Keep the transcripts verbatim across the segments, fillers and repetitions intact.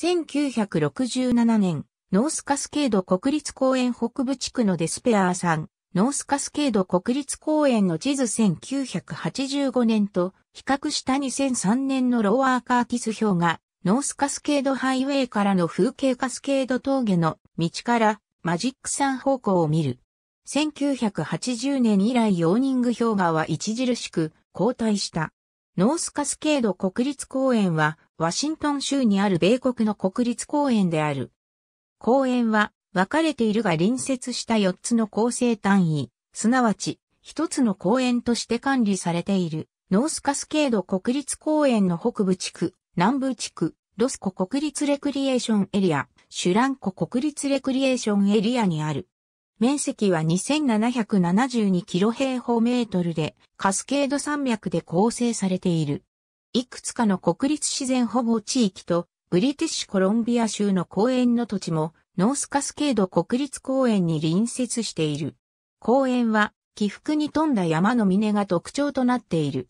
せんきゅうひゃくろくじゅうななねん、ノースカスケード国立公園北部地区のデスペアーさん、ノースカスケード国立公園の地図せんきゅうひゃくはちじゅうごねんと比較したにせんさんねんのローアーカーティス表が、ノースカスケードハイウェイからの風景カスケード峠の道からマジックさん方向を見る。せんきゅうひゃくはちじゅうねん以来ヨーニング氷河は著しく後退した。ノースカスケード国立公園はワシントン州にある米国の国立公園である。公園は分かれているが隣接したよっつの構成単位、すなわちひとつの公園として管理されているノースカスケード国立公園の北部地区、南部地区、ロスコ国立レクリエーションエリア、シュランコ国立レクリエーションエリアにある。面積はにせんななひゃくななじゅうにキロ平方メートルで、カスケード山脈で構成されている。いくつかの国立自然保護地域と、ブリティッシュコロンビア州の公園の土地も、ノースカスケード国立公園に隣接している。公園は、起伏に富んだ山の峰が特徴となっている。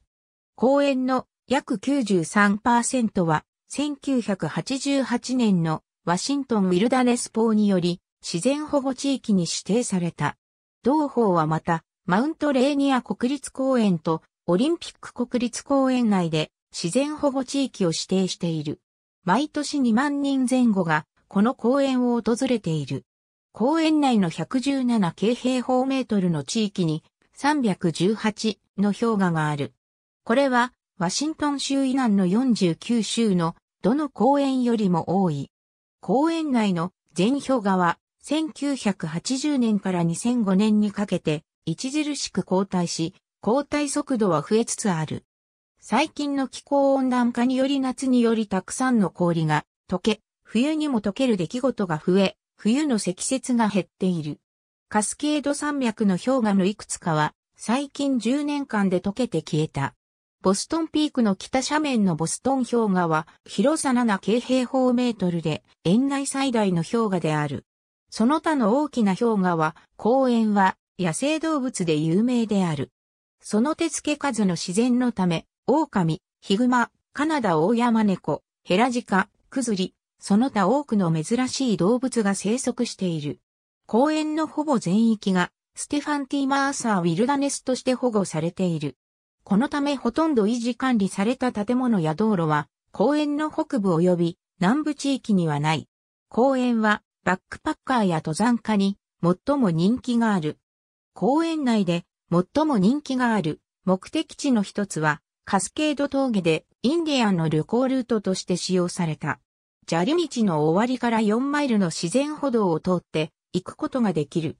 公園の約 きゅうじゅうさんパーセント は、せんきゅうひゃくはちじゅうはちねんのワシントンウィルダネス法により、自然保護地域に指定された。同法はまた、マウントレーニア国立公園とオリンピック国立公園内で自然保護地域を指定している。毎年にまんにんぜん後がこの公園を訪れている。公園内のひゃくじゅうななキロ平方メートルの地域にさんびゃくじゅうはちの氷河がある。これはワシントン州以南のよんじゅうきゅう州のどの公園よりも多い。公園内の全氷河はせんきゅうひゃくはちじゅうねんからにせんごねんにかけて著しく後退し、後退速度は増えつつある。最近の気候温暖化により夏によりたくさんの氷が溶け、冬にも溶ける出来事が増え、冬の積雪が減っている。カスケード山脈の氷河のいくつかは最近じゅうねんかんで溶けて消えた。ボストンピークの北斜面のボストン氷河は広さななキロ平方メートルで園内最大の氷河である。その他の大きな氷河は、公園は野生動物で有名である。その手付け数の自然のため、狼、ヒグマ、カナダオオヤマネコ、ヘラジカ、クズリ、その他多くの珍しい動物が生息している。公園のほぼ全域がステファン・T・マーサー・ウィルダネスとして保護されている。このためほとんど維持管理された建物や道路は公園の北部及び南部地域にはない。公園はバックパッカーや登山家に最も人気がある。公園内で最も人気がある目的地の一つはカスケード峠でインディアンの旅行ルートとして使用された。砂利道の終わりからよんマイルの自然歩道を通って行くことができる。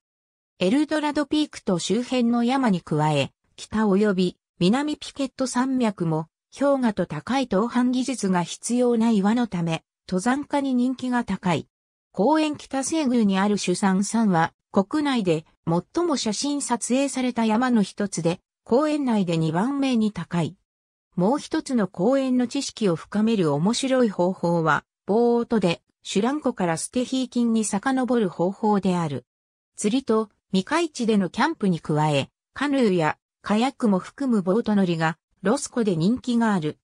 エルドラドピークと周辺の山に加え、北及び南ピケット山脈も氷河と高い登攀技術が必要な岩のため登山家に人気が高い。公園北西宮にあるシュサン山は国内で最も写真撮影された山の一つで公園内でにばんめに高い。もう一つの公園の知識を深める面白い方法はボートでシュラン湖からステヒー近に遡る方法である。釣りと未開地でのキャンプに加えカヌーやカヤックも含むボート乗りがロスコで人気がある。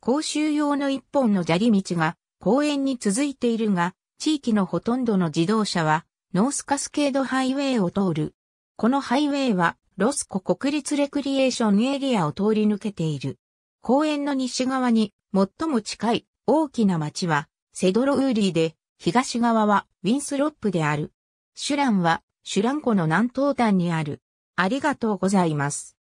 公衆用の一本の砂利道が公園に続いているが、地域のほとんどの自動車はノースカスケードハイウェイを通る。このハイウェイはロスコ国立レクリエーションエリアを通り抜けている。公園の西側に最も近い大きな町はセドロウーリーで、東側はウィンスロップである。シュランはシュラン湖の南東端にある。ありがとうございます。